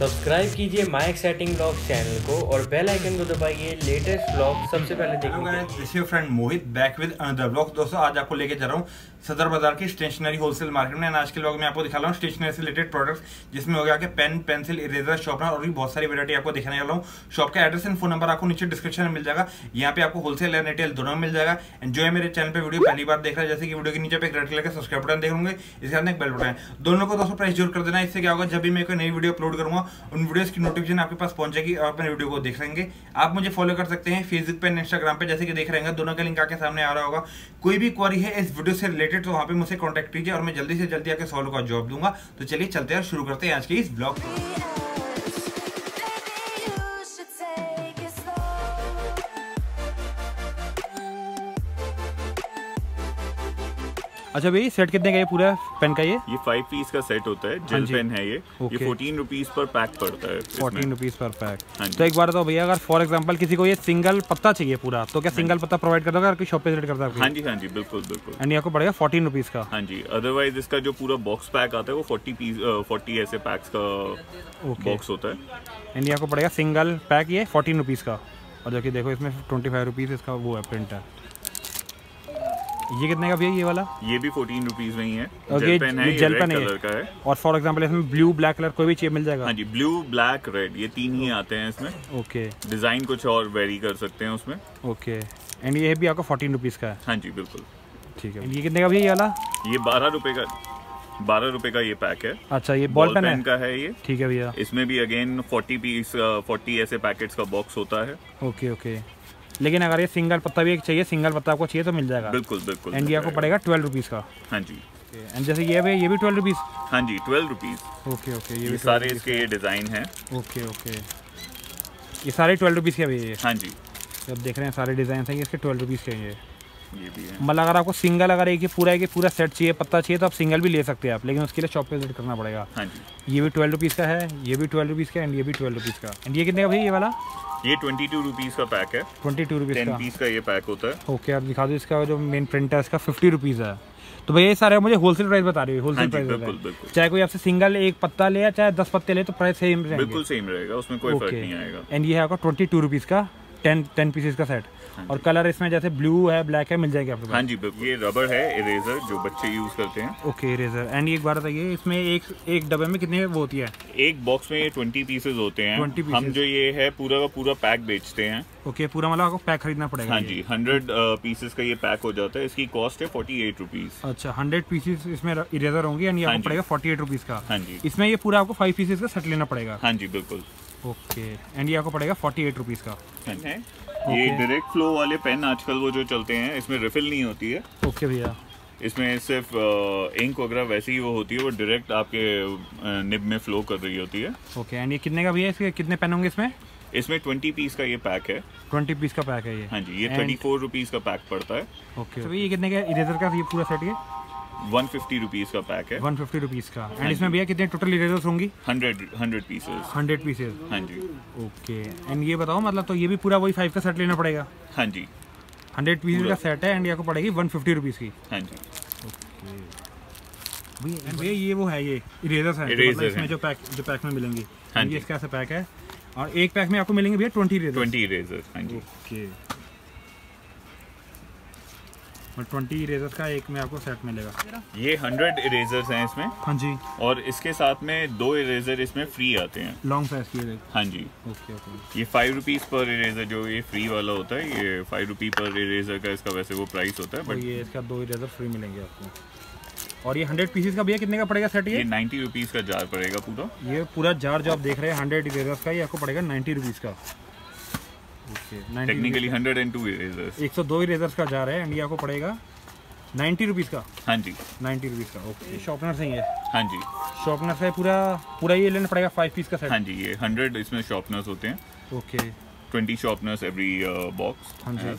Subscribe कीजिए my exciting vlogs channel को और बेल आइकन को दबाइए लेटेस्ट व्लॉग सबसे पहले देखिए। This is your friend Mohit back with another vlog. दोस्तों आज आपको लेके जा रहा हूँ सदर बाजार की स्टेशनरी होलसेल मार्केट में। आज के व्लॉग में आपको दिखा रहा हूँ स्टेशनरी से रिलेटेड प्रोडक्ट्स, जिसमें हो गया कि पेन, पेंसिल, इरेजर, शॉर्पनर और भी बहुत सारी वैरायटी आपको दिखाने वाला हूँ। शॉप का एड्रेस एंड फोन नंबर आपको नीचे डिस्क्रिप्शन में मिल जाएगा। यहाँ पे आपको होलसेल एंड रिटेल दोनों मिल जाएगा। एंड जो है मेरे चैनल पे वीडियो पहली बार देख रहा है, जैसे कि वीडियो के नीचे पे एक रेड कलर का सब्सक्राइब बटन देख लूंगे, इसके साथ एक बेल बटन है। दोनों को दोस्तों प्रेस जरूर कर देना। इससे क्या होगा, जब भी मैं कोई नई वीडियो अपलोड करूँगा उन वीडियोस की नोटिफिकेशन आपके पास पहुंचेगी और अपने वीडियो को देख लेंगे। आप मुझे फॉलो कर सकते हैं फेसबुक पे, इंस्टाग्राम पे, जैसे कि देख रहे हैं दोनों का लिंक आके सामने आ रहा होगा। कोई भी क्वेरी है इस वीडियो से रिलेटेड तो वहाँ पे मुझसे कॉन्टैक्ट कीजिए और मैं जल्दी से जल्दी आके सॉल्व का जवाब दूंगा। तो चलिए चलते हैं और शुरू करते हैं आज के इस ब्लॉग को। अच्छा भाई, सेट कितने का है पूरा पेन का? ये 5 पीस का सेट होता है, जेल पेन है ये 14 रुपीस पर पैक पड़ता है। 14 रुपीस पर पैक। तो एक बार तो भैया, अगर फॉर एग्जांपल किसी को ये सिंगल पत्ता चाहिए पूरा, तो क्या सिंगल पत्ता प्रोवाइड कर दोगे? आपकी शॉप पे सेट करता है? हाँ जी बिल्कुल। एंड आपको पड़ेगा 14 रुपीस का। हाँ जी, अदरवाइज इसका जो पूरा बॉक्स पैक आता है वो 40 ऐसे पैक्स का बॉक्स होता है। एंड ये आपको पड़ेगा सिंगल पैक ये 14 रुपीस का। और जो कि देखो इसमें 25 रुपीस इसका वो है प्रिंट है। ये कितने का भैया ये वाला? ये भी 14 रुपीस में ही है। जेल पेन है, जेल पेन कलर का है। और फॉर एग्जांपल इसमें ब्लू ब्लैक कलर कोई भी चीज मिल जाएगा? हाँ जी, ब्लू ब्लैक रेड ये तीन ही आते हैं इसमें। ओके, डिजाइन कुछ और वेरी कर सकते हैं उसमें। ओके, एंड ये भी आपका 14 रुपीस का है। हाँ जी बिल्कुल, ठीक है। ये कितने का भैया ये वाला? ये 12 रुपए का, 12 रुपए का ये पैक है। अच्छा, ये बॉल पेन का है ये, ठीक है भैया। इसमें भी अगेन 40 ऐसे पैकेट्स का बॉक्स होता है। ओके। लेकिन अगर ये सिंगल पत्ता भी एक चाहिए, सिंगल पत्ता आपको चाहिए तो मिल जाएगा। बिल्कुल। एंड ये आपको पड़ेगा 12 रुपीस का। हाँ जी। एंड जैसे ये भी 12 रुपीस। हाँ जी 12 रुपीस। ओके। ये सारे इसके ये डिज़ाइन है। ओके। ये सारे 12 रुपीस के भी है। हाँ जी, आप देख रहे हैं सारे डिज़ाइन हैं इसके 12 रुपीस के। ये भी है, मतलब अगर आपको सिंगल अगर एक पूरा सेट चाहिए, पत्ता चाहिए तो आप सिंगल भी ले सकते हैं आप, लेकिन उसके लिए शॉप पे विजिट करना पड़ेगा। हाँ जी, ये भी 12 रुपीस का है, ये भी 12 रुपीस का, एंड ये भी 12 रुपीस का। एंड ये कितने का भैया ये वाला? ये 22 रुपीस का पैक है। 22 रुपीस का 10 पीस का ये पैक होता है। ओके, आप दिखा दो इसका जो मेन प्रिंट है इसका 50 रुपीस है। तो भैया ये सारे मुझे होलसेल प्राइस बता रही है, होलसेल प्राइस बिल्कुल। चाहे कोई आपसे सिंगल एक पत्ता ले या चाहे 10 पत्ते ले तो प्राइस सेम रहेगा, बिल्कुल सेम रहेगा, उसमें कोई फर्क नहीं आएगा। एंड ये है आपका 22 रुपीस का 10 पीसेस का सेट। और कलर इसमें जैसे ब्लू है, ब्लैक है, मिल जाएगा आपको। हाँ जी बिल्कुल। ये रबर है इरेजर जो बच्चे यूज करते हैं। Okay, eraser. एंड एक बार बताइए इसमें एक डब्बे में कितने वो होती है? एक बॉक्स में ये 20 पीसेस होते हैं। 20 पीसेस। हम जो ये है पूरा का पूरा पैक बेचते हैं। ओके, पूरा मतलब आपको पैक खरीदना पड़ेगा। हाँ जी, 100 पीसेस का ये पैक हो जाता है। इसकी कॉस्ट है 48 रुपीस। अच्छा, 100 पीसेस इसमें इरेजर होंगे एंड ये आपको पड़ेगा 48 रुपीस का। हाँ जी, इसमें ये पूरा आपको 5 पीसेस का सेट लेना पड़ेगा। हाँ जी बिल्कुल। ओके, एंड ये आपको पड़ेगा 48 रुपीस का। ये डायरेक्ट फ्लो वाले पेन आजकल वो जो चलते हैं, इसमें रिफिल नहीं होती है। ओके भैया, इसमें सिर्फ इंक वगैरह वैसे ही वो होती है, वो डायरेक्ट आपके निब में फ्लो कर रही होती है। ओके, एंड ये कितने का भैया, इसके कितने पेन होंगे इसमें? इसमें 20 पीस का ये पैक है। 20 पीस का पैक है ये। हाँ जी, ये 34 रुपीस का पैक पड़ता है। ओके, तो ये कितने का इरेजर का ये पूरा सेट है? 150 रुपीस का पैक है। 150 रुपीस का। एंड इसमें भैया कितने टोटल इरेजर्स होंगी? 100 पीसेस। 100 पीसेस। हाँ जी। ओके, एंड ये बताओ मतलब तो ये भी पूरा वही 5 का सेट लेना पड़ेगा? हाँ जी, 100 पीसेस का सेट है एंड ये आपको पड़ेगी 150 रुपीस की। हाँ जी। ओके भैया, ये वो है ये इरेजर्स है इसमें जो पैक में मिलेंगे। हाँ जी, इसका ऐसा पैक है और एक पैक में आपको मिलेंगे भैया 20 इरेजर्स। हाँ जी। ओके, 20 इरेजर्स का एक में आपको सेट मिलेगा। ये 100 इरेजर्स हैं इसमें। हाँ जी, और इसके साथ में 2 इरेजर इसमें फ्री आते हैं, लॉन्ग साइज के। हाँ जी। ओके। ये 5 रुपीस पर इरेजर जो ये फ्री वाला होता है, ये 5 रुपी पर इरेजर का इसका वैसे वो प्राइस होता है, बट ये इसका 2 इरेजर फ्री मिलेंगे आपको। और ये 100 पीसेस का भैया कितने का पड़ेगा सेट? ये 90 रुपीस का जार पड़ेगा पूरा। ये पूरा जार जो आप देख रहे हैं 100 इरेजर्स का, ये आपको पड़ेगा 90 रुपीस का। टेक्निकली 102 इरेजर्स, 102 इरेजर्स का जार है एंड ये आपको पड़ेगा 90 रुपीस का। हाँ जी, 90 रुपीस का। ओके, शॉर्पनर से ही है। हाँ जी, शॉर्पनर से पूरा ये लेना पड़ेगा 5 पीस का सेट। हाँ जी, ये 100 इसमें शॉर्पनर्स होते हैं। Okay, 20 sharpeners every box. हाँ जी,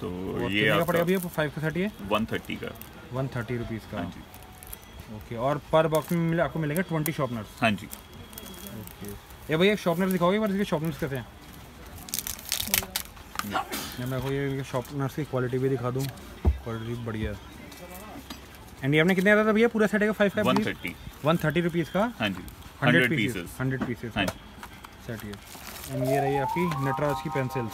तो ये आपका पड़ेगा भैया 5 का सेट, ये 130 का। 130 रुपीस का। हाँ जी। ओके, और पर बॉक्स में आपको मिलेगा 20 शॉर्पनर्स। हाँ जी। ओके, ये भैया शॉर्पनर दिखाओगे पर इसके शॉर्पनर्स कैसे हैं? मैं आपको ये शॉर्पनर्स की क्वालिटी भी दिखा दूँ, क्वालिटी बढ़िया है। एंड ये आपने कितने का था भैया पूरा सेट का? 5 का 130 रुपीस का। हाँ जी। 100 पीसेस। हाँ सेट ये रही आपकी नटराज की पेंसिल्स।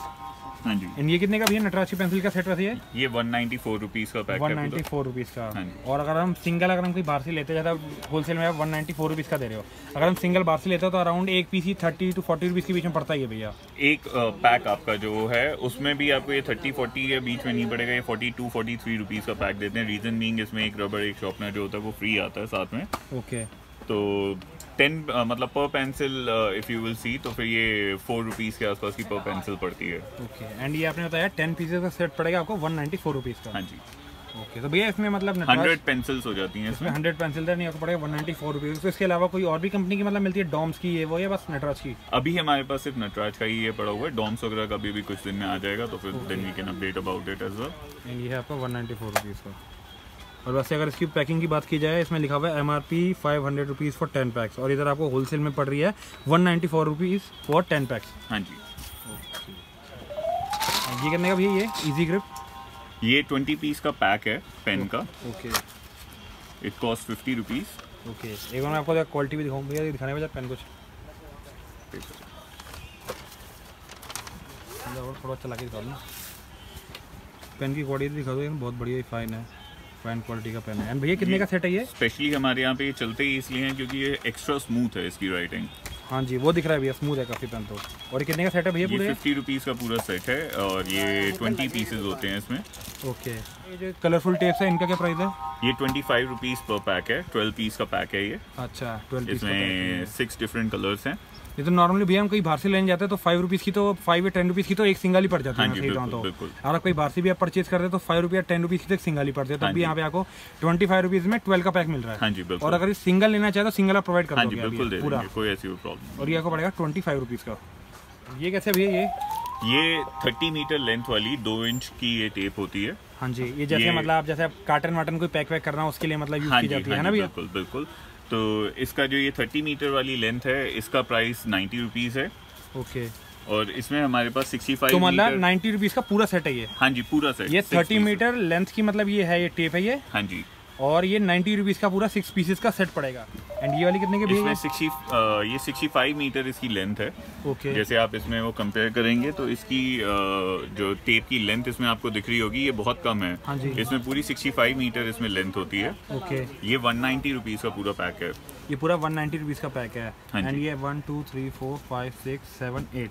हाँ जी। एंड ये कितने का भी है नटराज की पेंसिल का सेट वैसे? ये 194 रुपीस का पैकेट है। 194 रुपीस का। और अगर हम सिंगल अगर हम कोई बाहर से लेते हैं ज़्यादा होलसेल में आप 194 रुपीस का दे रहे हो। अगर हम सिंगल बाहर से लेते हो तो अराउंड एक पीस ही 30 to 40 रुपीस के बीच में पड़ता है भैया। एक पैक आपका जो है उसमें भी आपको ये 30-40 के बीच में नहीं पड़ेगा, ये 42-43 रुपीज़ का पैक देते हैं। रीज़न बीइंग इसमें एक रबर एक शॉर्पनर जो होता है वो फ्री आता है साथ में। ओके तो 10 मतलब पर pencil if you will see तो फिर ये 4 रुपीस के आसपास की पर पेंसिल पड़ती है। ओके एंड ये आपने बताया 10 पीसेस का सेट पड़ेगा आपको 194 रुपीस का। हाँ जी। ओके तो भैया इसमें मतलब 100 पेंसिल्स हो जाती हैं इसमें। 100 पेंसिल नहीं आपको पड़ेगा 194 रुपीस। तो इसके अलावा कोई और भी कंपनी की मतलब मिलती है डॉम्स की ये वो या बस नटराज की? अभी हमारे पास सिर्फ नटराज का ही ये पड़ा हुआ है। डॉम्स वगैरह का भी कुछ दिन में आ जाएगा तो फिर then we can update about it as well. And ये है आपका 194 रुपीस का। और वैसे अगर इसकी पैकिंग की बात की जाए इसमें लिखा हुआ है MRP 500 रुपीज़ फॉर 10 पैक्स और इधर आपको होलसेल में पड़ रही है 194 रुपीज़ फॉर 10 पैक्स। हाँ जी। ये कितने का भैया ये इजी ग्रिप? ये 20 पीस का पैक है पेन का। Okay it cost 50 rupees. Okay एक बार मैं आपको क्वालिटी भी दिखाऊँ भैया दिखाने बजाय पेन कुछ थोड़ा चला के दिखा दूँ पेन की क्वालिटी दिखा दो बहुत बढ़िया फाइन है फाइन क्वालिटी का पेन है। एंड भैया कितने का सेट है ये? स्पेशली हमारे यहाँ पे ये चलते ही इसलिए हैं क्योंकि ये एक्स्ट्रा स्मूथ है इसकी राइटिंग। हाँ जी वो दिख रहा है भैया स्मूथ है काफ़ी पेन तो। और कितने का सेट है भैया पूरे? 50 रुपीज़ का पूरा सेट है और ये 20 पीसेज होते हैं इसमें। ओके ये जो कलरफुल टेप्स है इनका क्या प्राइस है? ये 25 रुपीज़ पर पैक है। 12 पीस का पैक है ये। अच्छा 12 पीस इसमें 6 डिफरेंट कलर्स हैं। ये तो नॉर्मली भैया हम कहीं बाहर से लेने जाते हैं तो 5 रुपीज़ की तो 5 या 10 रुपीज़ की तो एक सिंगल ही पड़ जाती है। हाँ जी बिल्कुल। अगर कोई बाहर से भी आप परचेज कर रहे हैं तो 5 या 10 रुपीज़ की तो एक सिंगल ही पड़ती है। तब भी यहाँ पे आपको 25 रुपीज़ में 12 का पैक मिल रहा है। हाँ जी बिल्कुल। और अगर ये सिंगल लेना चाहे तो सिंगल आप प्रोवाइड कर दोगे पूरा कोई ऐसी प्रॉब्लम। और ये आपको पड़ेगा 25 रुपीज़ का। ये कैसे भैया ये 30 मीटर लेंथ वाली 2 इंच की ये टेप होती है। हाँ जी ये जैसे मतलब जैसे आप कार्टन वाटन कोई पैक वैक करना उसके लिए मतलब यूज की जाती है ना भैया? बिल्कुल बिल्कुल। तो इसका जो ये 30 मीटर वाली लेंथ है इसका प्राइस 90 रुपीज़ है। ओके और इसमें हमारे पास 65 तो मतलब 90 रुपीज़ का पूरा सेट है ये? हाँ जी पूरा सेट। ये 30 मीटर लेंथ की मतलब ये है ये टेप है ये। हाँ जी। और ये 90 रुपीज़ का पूरा 6 पीसेस का सेट पड़ेगा। एंड ये वाली कितने के भैया? ये 65 मीटर इसकी लेंथ है। ओके जैसे आप इसमें वो कंपेयर करेंगे तो इसकी जो टेप की लेंथ इसमें आपको दिख रही होगी ये बहुत कम है। हाँ जी। इसमें पूरी 65 मीटर इसमें लेंथ होती है। ओके ये 190 रुपीज़ का पूरा पैक है। ये पूरा 190 रुपीज़ का पैक है। एंड ये 1 2 3 4 5 6 7 8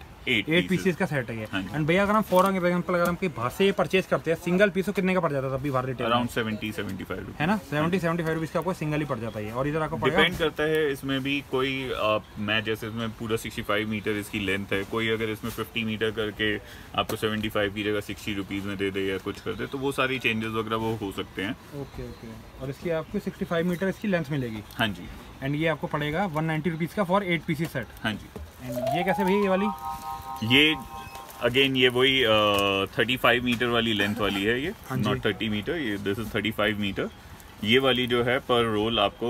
पीसेस का सेट है ये। एंड भैया अगर हम फॉर एग्जाम्पल अगर हम कहीं बाहर से परचेज करते हैं सिंगल पीस तो कितने का पड़ जाता है तब भी बाहर रिटेल? अराउंड 70-75 है ना। 70-75 रुपीज़ का आपको सिंगल ही पड़ जाता है। और इधर आपको डिपेंड करता है इसमें भी कोई मैं जैसे इसमें पूरा 65 मीटर इसकी लेंथ है कोई अगर इसमें 50 मीटर करके आपको 75 की जगह 60 रुपीज़ में दे दे या कुछ कर दे तो वो सारी चेंजेस वगैरह वो हो सकते हैं। ओके ओके और इसकी आपको 65 मीटर इसकी लेंथ मिलेगी। हाँ जी। एंड ये आपको पड़ेगा 190 रुपीज़ का फॉर 8 पीसी सेट। हाँ जी। एंड ये कैसे भैया ये वाली? ये अगेन ये वही 35 मीटर वाली लेंथ वाली है ये। हाँ नॉट 30 मीटर ये दिस इज 35 मीटर। ये वाली जो है पर रोल आपको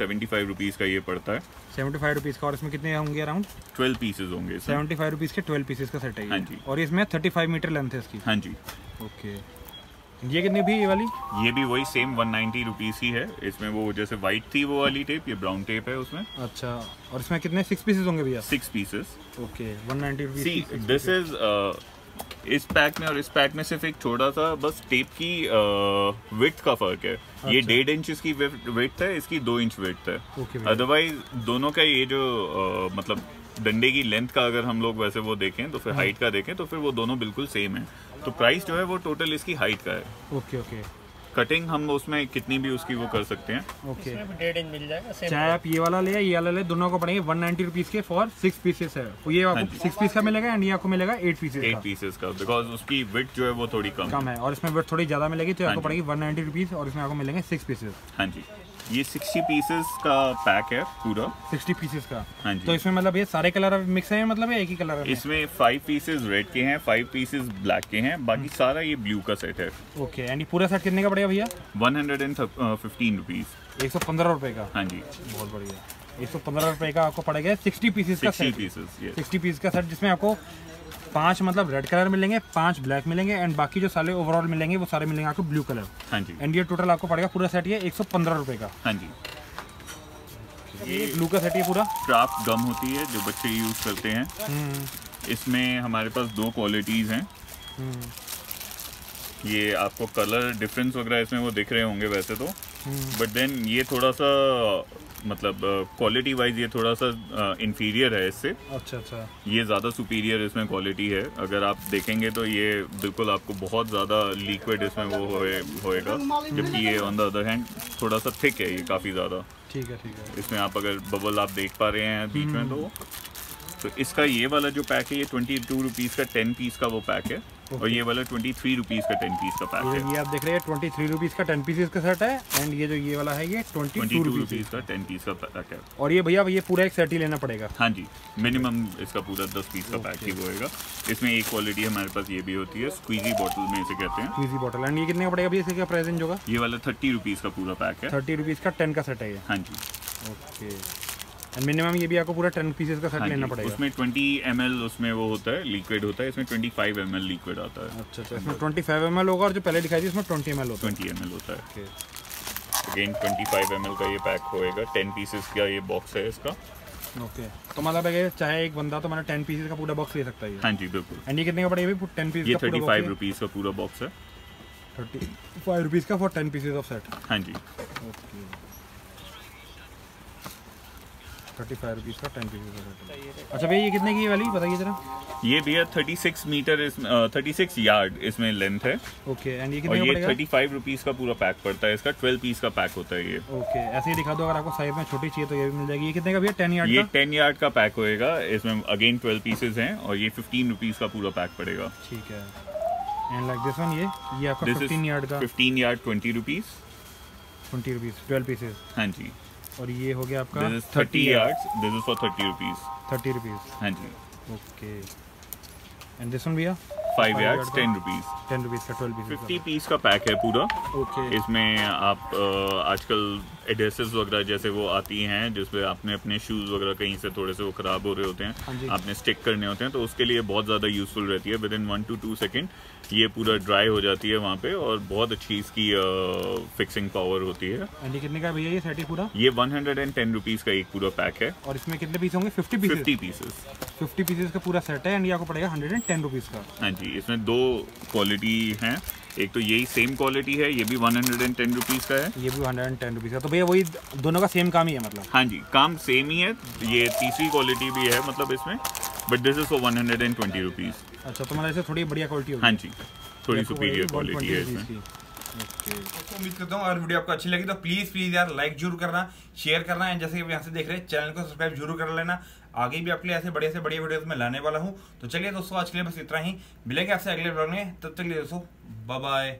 75 रुपीज़ का ये पड़ता है। 75 रुपीज़ का और इसमें कितने होंगे अराउंड? 12 पीसेज होंगे। 75 रुपीज़ के 12 पीसेज का सेट है। हाँ जी। और इसमें 35 मीटर लेंथ है इसकी। हाँ जी। ओके ये कितनी भी ये वाली? ये भी वही सेम 190 रुपीज़ ही है। इसमें वो जैसे वाइट थी वो वाली टेप ये ब्राउन टेप है उसमें। अच्छा और इसमें कितने 6 पीसेज होंगे भैया? 6 pieces. Okay 190 rupees. This is इस पैक में और इस पैक में सिर्फ एक छोटा सा बस टेप की विड्थ का फर्क है। अच्छा। ये 1.5 इंच इसकी विड्थ है इसकी 2 इंच विड्थ है। अदरवाइज दोनों का ये जो मतलब डंडे की लेंथ का अगर हम लोग वैसे वो देखें तो फिर हाइट का देखें तो फिर वो दोनों बिल्कुल सेम है। तो प्राइस जो है वो टोटल इसकी हाइट का है। ओके ओके कटिंग हम उसमें कितनी भी उसकी वो कर सकते हैं। ओके 1.5 इंच मिल जाएगा चाहे आप ये वाला ले या ये वाला ले दोनों को पड़ेंगे 190 रुपीज़ के फॉर 6 पीसेस है। ये आपको 6 पीस का मिलेगा एंड ये आपको मिलेगा 8 पीसेस का बिकॉज उसकी विड्थ जो है वो थोड़ी कम है और इसमें विड्थ थोड़ी ज़्यादा मिलेगी तो आपको पड़ेगी 190 रुपीज़ और इसमें आपको मिलेंगे 6 पीसेज। हाँ जी ये 60 पीसेस का पैक है पूरा। 60 पीसेस का। हाँ जी। तो इसमें मतलब ये सारे कलर मिक्स हैं मतलब एक ही कलर है? इसमें 5 पीसेस रेड के हैं 5 पीसेस ब्लैक के हैं बाकी सारा ये ब्लू का सेट है। ओके एंड पूरा सेट कितने का पड़ेगा भैया? 115 रुपीज़। 115 रुपये का। हाँ जी बहुत बढ़िया। 115 रुपये का आपको पड़ेगा 60 पीसेस का सेट। 60 पीस का सेट जिसमें आपको 5 मतलब रेड कलर मिलेंगे 5 ब्लैक मिलेंगे एंड बाकी जो सारे ओवरऑल मिलेंगे वो सारे मिलेंगे आपको ब्लू कलर। हाँ जी एंड ये टोटल आपको पड़ेगा पूरा सेट ये 115 रुपये का। हाँ जी ये ग्लूकोसेट पूरा क्राफ्ट गम होती है जो बच्चे यूज करते हैं। इसमें हमारे पास दो क्वालिटीज हैं। ये आपको कलर डिफरेंस वगैरह इसमें वो दिख रहे होंगे वैसे तो, बट देन ये थोड़ा सा मतलब क्वालिटी वाइज ये थोड़ा सा इंफीरियर है इससे। अच्छा अच्छा। ये ज़्यादा सुपीरियर इसमें क्वालिटी है। अगर आप देखेंगे तो ये बिल्कुल आपको बहुत ज़्यादा लिक्विड इसमें वो होएगा, जबकि ये ऑन द अदर हैंड थोड़ा सा थिक है ये काफ़ी ज़्यादा। ठीक है ठीक है। इसमें आप अगर बबल आप देख पा रहे हैं बीच में तो इसका ये वाला जो पैक है ये 22 रुपीज़ का 10 पीस का वो पैक है। Okay. और ये वाला 23 रुपीज़ का 10 पीस का पैक है। ये आप देख रहे हैं 23 रुपीज़ का 10 पीसेस का सेट है। एंड ये जो ये वाला है ये 22 रुपीज़ का 10 पीस का पैक है। और ये भैया ये पूरा एक सेट ही लेना पड़ेगा। हाँ जी, मिनिमम इसका पूरा 10 पीस का पैक ही होएगा। इसमें एक क्वालिटी हमारे पास ये भी होती है, स्क्वीजी बॉटल में इसे कहते हैं, स्क्वीजी बॉटल। एंड ये कितने का पड़ेगा भैया, इसका क्या प्राइस होगा? ये वाला 30 रुपीज़ का पूरा पैक है। 30 रुपीज़ का 10 का सेट है ये। हाँ जी, ओके। मिनिमम ये भी आपको पूरा 10 पीसेस का सेट लेना पड़ेगा। उसमें 20 ml उसमें वो होता है लिक्विड होता है, इसमें 25 ml लिक्विड आता है। अच्छा अच्छा। इसमें 25 ml होगा और जो पहले दिखाई थी इसमें 20 ml होता है। 20 ml होता है। ओके। अगेन 25 ml का ये पैक होएगा। 10 पीसेस का ये बॉक्स है इसका। ओके। तो मतलब अगर चाहे एक बंदा तो मतलब 10 पीसेस का पूरा बॉक्स ले सकता है। हाँ जी बिल्कुल। एंड ये कितने का पड़ेगा भाई 10 पीस का? 35 रुपीज़ का पूरा बॉक्स है। 35 रुपीज़ का फॉर 10 पीसेस ऑफ सेट। हाँ जी। 35 रुपीज़ का 10 पीसेस। अच्छा भैया ये कितने की वाली बताइए जरा। ये भैया 36 मीटर इसमें 36 यार्ड इसमें लेंथ है। ओके। एंड ये कितने का पड़ेगा? 35 रुपीज़ का पूरा पैक पड़ता है इसका। 12 पीस का पैक होता है ये। ओके। ऐसे ही दिखा दो, अगर आपको साइज में छोटी चाहिए तो ये भी मिल जाएगी। ये कितने का भैया 10 यार्ड? ये 10 यार्ड का पैक होएगा। इसमें अगेन 12 पीसेज हैं और ये 15 रुपीज़ का पूरा पैक पड़ेगा। ठीक है। एंड लाइक दिस वन ये आपका 15 यार्ड का 15 यार्ड 20 रुपीज़ 20 रुपीज़ 12 पीसेज। हाँ जी। और ये हो गया आपका 30 yards. This is for 30 rupees. 30 rupees. हाँ जी। ओके। एंड दिस वन भैया 5 यार्ड्स 10 रुपीज़ 10 रुपीज़ का 12 पीसेस 50 पीस का पैक है पूरा। ओके। इसमें आप आजकल एडेसिव्स वगैरह जैसे वो आती हैं जिसमें आपने अपने शूज़ वगैरह कहीं से थोड़े से वो ख़राब हो रहे होते हैं, आपने स्टिक करने होते हैं, तो उसके लिए बहुत ज़्यादा यूज़फुल रहती है। विद इन 1 to 2 सेकेंड ये पूरा ड्राई हो जाती है वहाँ पे और बहुत अच्छी इसकी फिक्सिंग पावर होती है। एंड कितने का भैया ये सेट है पूरा? ये 110 रुपीज़ का एक पूरा पैक है। और इसमें कितने पीस होंगे? 50 पीसेस का पूरा सेट है। एंड ये आपको पड़ेगा 110 रुपीज़ का। हाँ जी। इसमें दो क्वालिटी हैं, एक तो यही सेम क्वालिटी है, ये भी 110 रुपीज़ का है, ये भी 110 रुपीज़ का। तो भैया वही दोनों का सेम काम ही है मतलब? हाँ जी, काम सेम ही है। ये तीसरी क्वालिटी भी है मतलब इसमें, but this is for 120 rupees. अच्छा, तो मतलब इसे थोड़ी बढ़िया क्वालिटी होगी। हाँ जी, थोड़ी सुपीरियर क्वालिटी है इसमें। तो उम्मीद करता हूँ अगर वीडियो आपको अच्छी लगी तो प्लीज़ यार लाइक जरूर करना, शेयर करना। एंड जैसे कि आप यहाँ से देख रहे हैं चैनल को सब्सक्राइब जरूर कर लेना। आगे भी आपके लिए ऐसे बड़े से बड़े वीडियोस में लाने वाला हूँ। तो चलिए दोस्तों आज के लिए बस इतना ही, मिलेंगे आपसे अगले ब्लॉग में। तब तक के लिए दोस्तों बाय बाय।